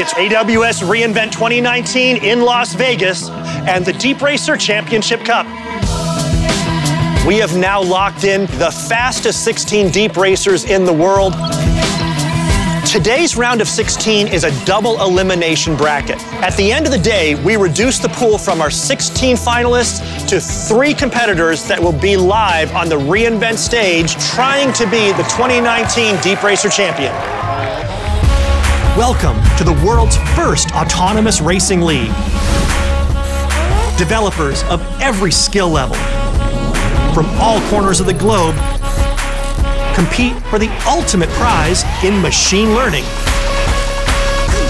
It's AWS re:Invent 2019 in Las Vegas and the Deep Racer Championship Cup. We have now locked in the fastest 16 Deep Racers in the world. Today's round of 16 is a double elimination bracket. At the end of the day, we reduce the pool from our 16 finalists to 3 competitors that will be live on the re:Invent stage trying to be the 2019 Deep Racer champion. Welcome to the world's first autonomous racing league. Developers of every skill level from all corners of the globe compete for the ultimate prize in machine learning.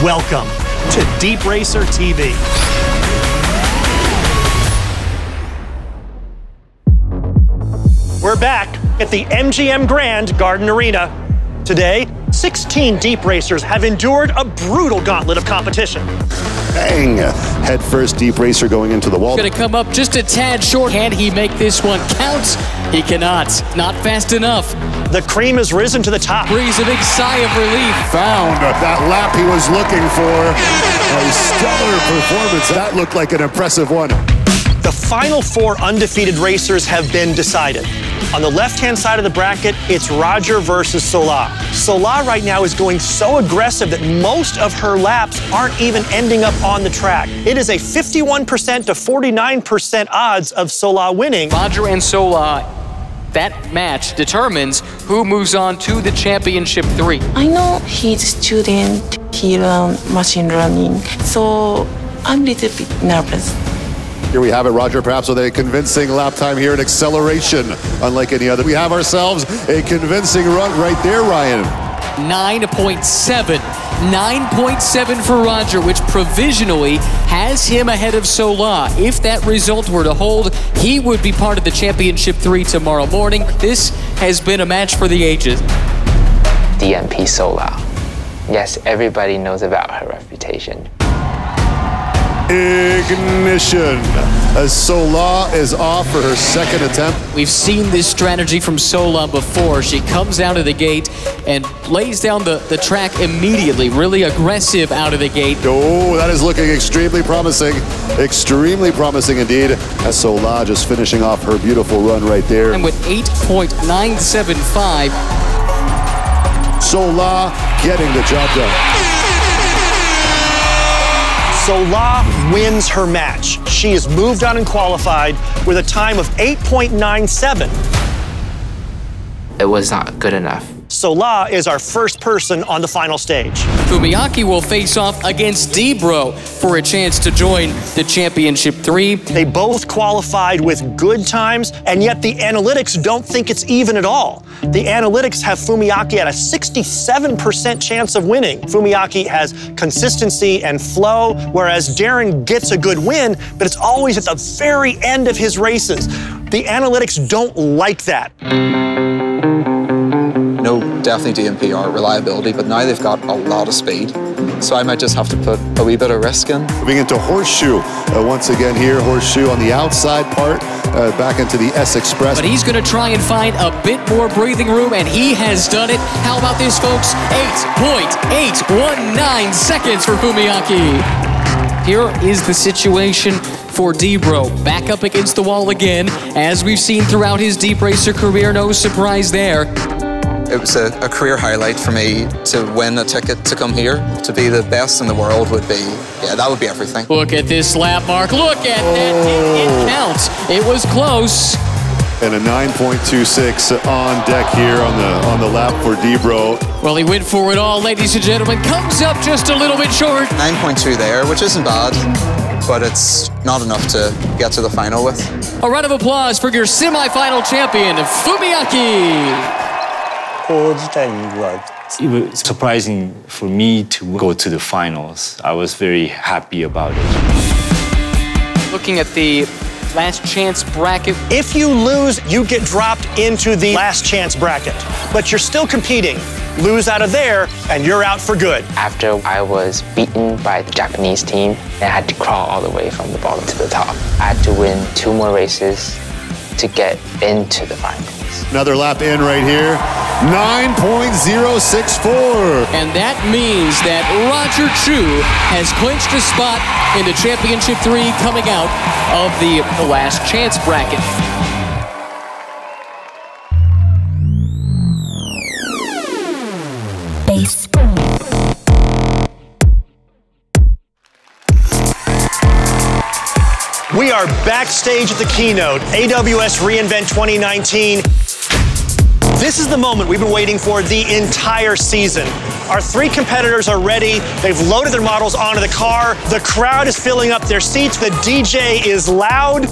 Welcome to Deep Racer TV. We're back at the MGM Grand Garden Arena. Today, 16 Deep Racers have endured a brutal gauntlet of competition. Bang! Head first, Deep Racer going into the wall. He's gonna come up just a tad short. Can he make this one count? He cannot. Not fast enough. The cream has risen to the top. Breathes a big sigh of relief. Found that lap he was looking for. A stellar performance. That looked like an impressive one. The final 4 undefeated racers have been decided. On the left-hand side of the bracket, it's Roger versus Sola. Sola right now is going so aggressive that most of her laps aren't even ending up on the track. It is a 51% to 49% odds of Sola winning. Roger and Sola, that match determines who moves on to the championship 3. I know he's a student, he learned machine learning, so I'm a little bit nervous. Here we have it, Roger, perhaps with a convincing lap time here at acceleration, unlike any other. We have ourselves a convincing run right there, Ryan. 9.7. 9.7 for Roger, which provisionally has him ahead of Sola. If that result were to hold, he would be part of the championship 3 tomorrow morning. This has been a match for the ages. DMP Sola. Yes, everybody knows about her reputation. Ignition, as Sola is off for her second attempt. We've seen this strategy from Sola before. She comes out of the gate and lays down the track immediately, really aggressive out of the gate. Oh, that is looking extremely promising indeed, as Sola just finishing off her beautiful run right there. And with 8.975. Sola getting the job done. Sola wins her match. She is moved on and qualified with a time of 8.97. It was not good enough. Sola is our first person on the final stage. Fumiaki will face off against DBro for a chance to join the championship 3. They both qualified with good times, and yet the analytics don't think it's even at all. The analytics have Fumiaki at a 67% chance of winning. Fumiaki has consistency and flow, whereas Darren gets a good win, but it's always at the very end of his races. The analytics don't like that. No, definitely DMP or reliability, but now they've got a lot of speed. So I might just have to put a wee bit of risk in. Moving into Horseshoe, once again here, Horseshoe on the outside part, back into the S-Express. But he's gonna try and find a bit more breathing room, and he has done it. How about this, folks? 8.819 seconds for Fumiaki. Here is the situation for DBro. Back up against the wall again. As we've seen throughout his Deep Racer career, no surprise there. It was a career highlight for me to win a ticket to come here. To be the best in the world would be, yeah, that would be everything. Look at this lap, Mark. Look at that. It counts. It was close. And a 9.26 on deck here on the lap for DBro. Well, he went for it all, ladies and gentlemen. Comes up just a little bit short. 9.2 there, which isn't bad, but it's not enough to get to the final with. A round of applause for your semi-final champion, Fumiaki. It was surprising for me to go to the finals. I was very happy about it. Looking at the last chance bracket. If you lose, you get dropped into the last chance bracket, but you're still competing. Lose out of there, and you're out for good. After I was beaten by the Japanese team, I had to crawl all the way from the bottom to the top. I had to win 2 more races to get into the final. Another lap in right here. 9.064. And that means that Roger Chu has clinched a spot in the Championship 3 coming out of the last chance bracket. Base. We are backstage at the keynote, AWS re:Invent 2019. This is the moment we've been waiting for the entire season. Our three competitors are ready. They've loaded their models onto the car. The crowd is filling up their seats. The DJ is loud.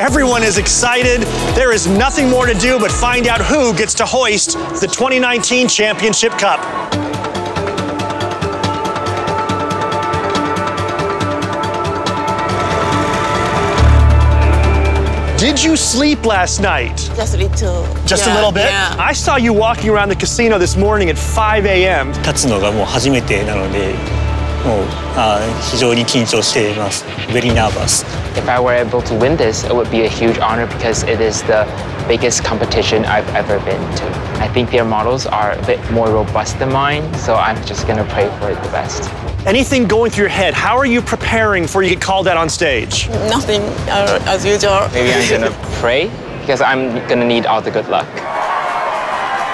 Everyone is excited. There is nothing more to do but find out who gets to hoist the 2019 Championship Cup. Did you sleep last night? Just a little. Just a little bit? Yeah. I saw you walking around the casino this morning at 5 a.m. Very nervous. If I were able to win this, it would be a huge honor because it is the biggest competition I've ever been to. I think their models are a bit more robust than mine, so I'm just going to pray for the best. Anything going through your head? How are you preparing before you get called out on stage? Nothing, as usual. Maybe I'm going to pray because I'm going to need all the good luck.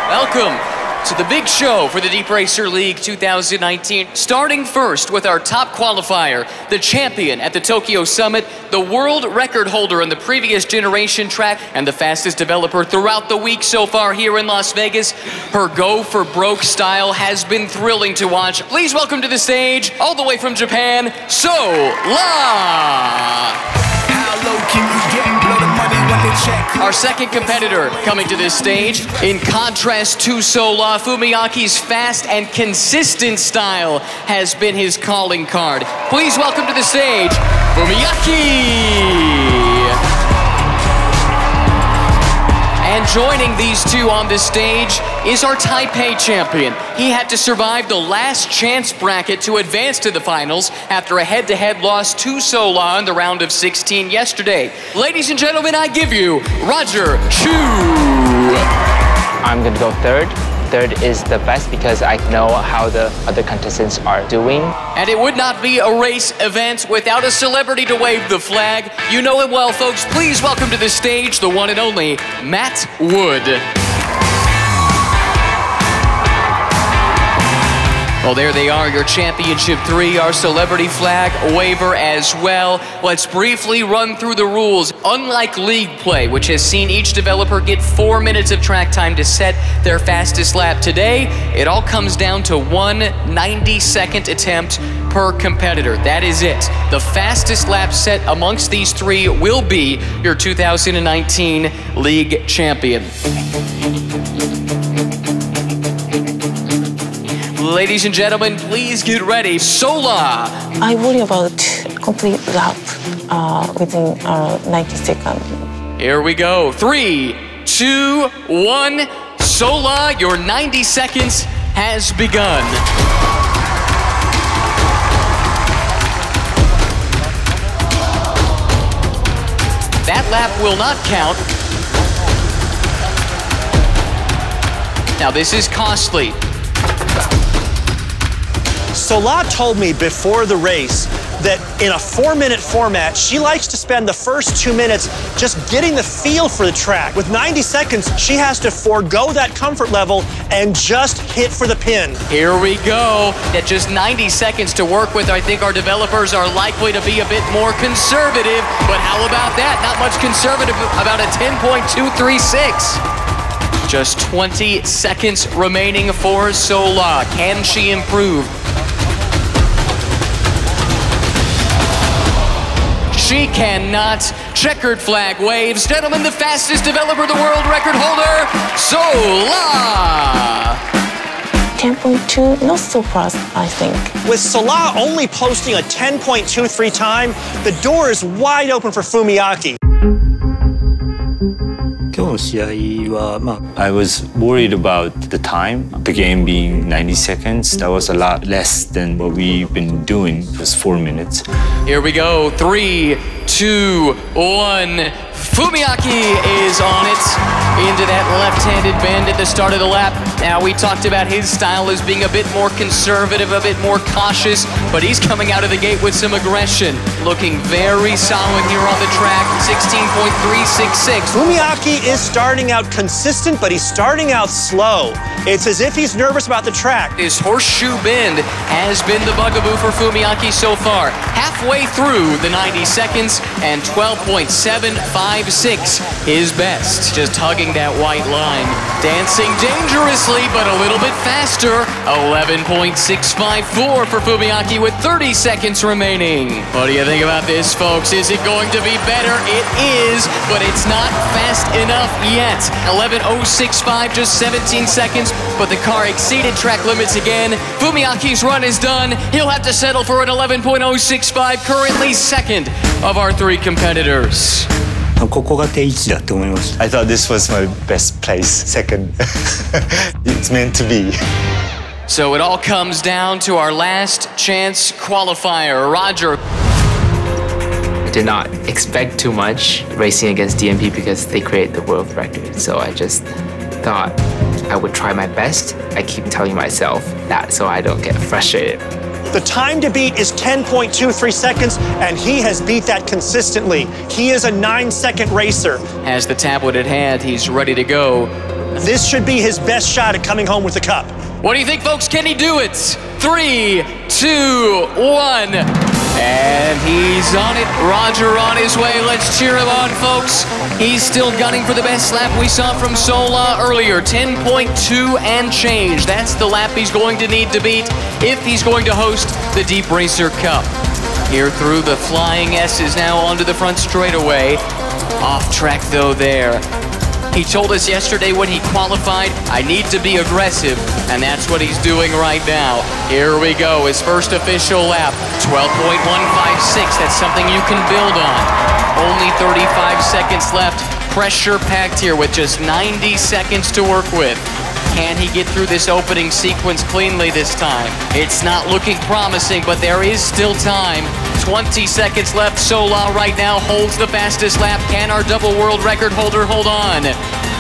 Welcome to the big show for the Deep Racer League 2019. Starting first with our top qualifier, the champion at the Tokyo Summit, the world record holder in the previous generation track, and the fastest developer throughout the week so far here in Las Vegas. Her go for broke style has been thrilling to watch. Please welcome to the stage, all the way from Japan, Sola. Our second competitor coming to this stage, in contrast to Sola, Fumiaki's fast and consistent style has been his calling card. Please welcome to the stage, Fumiaki! And joining these two on this stage is our Taipei champion. He had to survive the last chance bracket to advance to the finals after a head-to-head loss to Sola in the round of 16 yesterday. Ladies and gentlemen, I give you Roger Chu. I'm gonna go third. Third is the best because I know how the other contestants are doing. And it would not be a race event without a celebrity to wave the flag. You know him well, folks. Please welcome to the stage the one and only Matt Wood. Well, there they are, your Championship 3, our celebrity flag waver as well. Let's briefly run through the rules. Unlike league play, which has seen each developer get 4 minutes of track time to set their fastest lap, today it all comes down to one 90-second attempt per competitor. That is it. The fastest lap set amongst these three will be your 2019 league champion. Ladies and gentlemen, please get ready. Sola! I worry about complete lap within 90 seconds. Here we go. 3, 2, 1. Sola, your 90 seconds has begun. That lap will not count. Now, this is costly. Sola told me before the race that in a 4-minute format, she likes to spend the first 2 minutes just getting the feel for the track. With 90 seconds, she has to forego that comfort level and just hit for the pin. Here we go. At just 90 seconds to work with, I think our developers are likely to be a bit more conservative. But how about that? Not much conservative about a 10.236. Just 20 seconds remaining for Sola. Can she improve? She cannot. Checkered flag waves. Gentlemen, the fastest developer, the world record holder, Sola. 10.2, not so fast, I think. With Sola only posting a 10.23 time, the door is wide open for Fumiaki. I was worried about the time, the game being 90 seconds. That was a lot less than what we've been doing. It was 4 minutes. Here we go, 3, 2, 1. Fumiaki is on it into that left-handed bend at the start of the lap. Now, we talked about his style as being a bit more conservative, a bit more cautious, but he's coming out of the gate with some aggression. Looking very solid here on the track, 16.366. Fumiaki is starting out consistent, but he's starting out slow. It's as if he's nervous about the track. His horseshoe bend has been the bugaboo for Fumiaki so far. Halfway through the 90 seconds and 12.755. 5-6, his best. Just hugging that white line. Dancing dangerously, but a little bit faster. 11.654 for Fumiaki with 30 seconds remaining. What do you think about this, folks? Is it going to be better? It is, but it's not fast enough yet. 11.065, just 17 seconds, but the car exceeded track limits again. Fumiaki's run is done. He'll have to settle for an 11.065, currently second of our three competitors. I thought this was my best place, second. It's meant to be. So it all comes down to our last chance qualifier, Roger. I did not expect too much racing against DMP because they create the world record. So I just thought I would try my best. I keep telling myself that so I don't get frustrated. The time to beat is 10.23 seconds, and he has beat that consistently. He is a 9-second racer. Has the tablet at hand, he's ready to go. This should be his best shot at coming home with the cup. What do you think, folks? Can he do it? 3, 2, 1. And he's on it. Roger on his way. Let's cheer him on, folks. He's still gunning for the best lap we saw from Sola earlier. 10.2 and change. That's the lap he's going to need to beat if he's going to host the Deep Racer Cup. Here through the flying S is now onto the front straightaway. Off track, though, there. He told us yesterday when he qualified, I need to be aggressive, and that's what he's doing right now. Here we go, his first official lap, 12.156. That's something you can build on. Only 35 seconds left, pressure packed here with just 90 seconds to work with. Can he get through this opening sequence cleanly this time? It's not looking promising, but there is still time. 20 seconds left. Sola right now holds the fastest lap. Can our double world record holder hold on?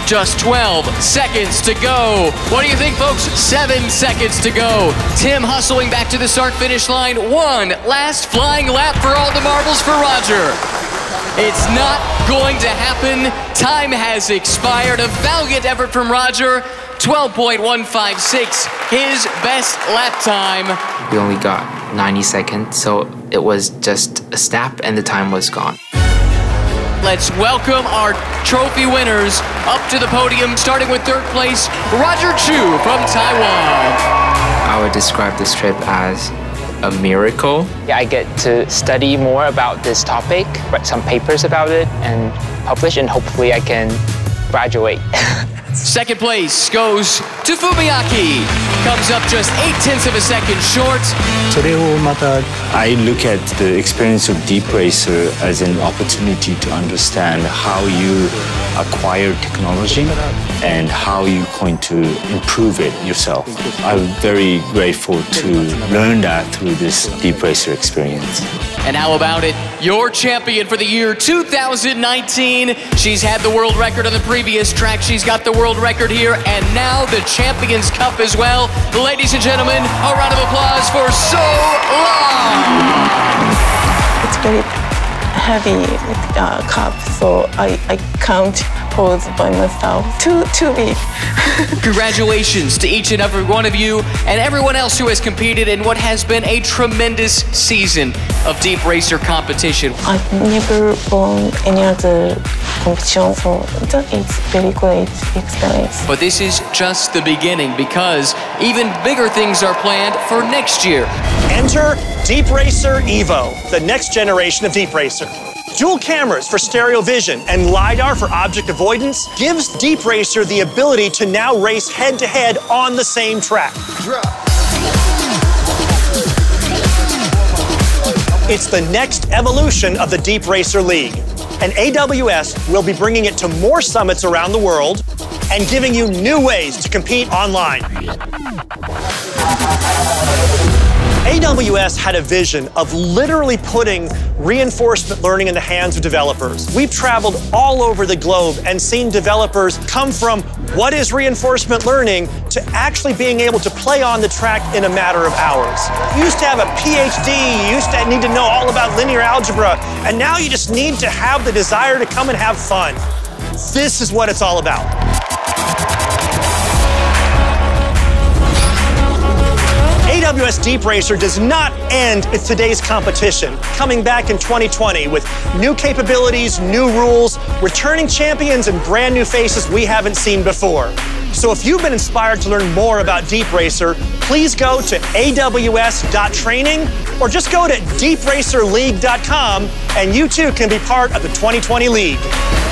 Just 12 seconds to go. What do you think, folks? 7 seconds to go. Tim hustling back to the start-finish line. One last flying lap for all the marbles for Roger. It's not going to happen. Time has expired. A valiant effort from Roger. 12.156, his best lap time. We only got 90 seconds, so it was just a snap and the time was gone. Let's welcome our trophy winners up to the podium, starting with third place, Roger Chu from Taiwan. I would describe this trip as a miracle. Yeah, I get to study more about this topic, write some papers about it, and publish, and hopefully I can graduate. Second place goes to Fumiaki. Comes up just 0.8 of a second short. I look at the experience of Deep Racer as an opportunity to understand how you acquire technology and how you're going to improve it yourself. I'm very grateful to learn that through this Deep Racer experience. And how about it? Your champion for the year 2019. She's had the world record on the previous track. She's got the world record here, and now the Champions Cup as well. Ladies and gentlemen, a round of applause for Sola. It's very heavy cup, so I can't hold by myself. Too big. Congratulations to each and every one of you and everyone else who has competed in what has been a tremendous season of Deep Racer competition. I've never won any other competition, so that is very great experience. But this is just the beginning, because even bigger things are planned for next year. Enter Deep Racer Evo, the next generation of Deep Racer. Dual cameras for stereo vision and LiDAR for object avoidance gives Deep Racer the ability to now race head-to-head on the same track. It's the next evolution of the Deep Racer League. And AWS will be bringing it to more summits around the world and giving you new ways to compete online. AWS had a vision of literally putting reinforcement learning in the hands of developers. We've traveled all over the globe and seen developers come from what is reinforcement learning to actually being able to play on the track in a matter of hours. You used to have a PhD, you used to need to know all about linear algebra, and now you just need to have the desire to come and have fun. This is what it's all about. AWS DeepRacer does not end at today's competition, coming back in 2020 with new capabilities, new rules, returning champions, and brand new faces we haven't seen before. So if you've been inspired to learn more about DeepRacer, please go to aws.training or just go to deepracerleague.com and you too can be part of the 2020 League.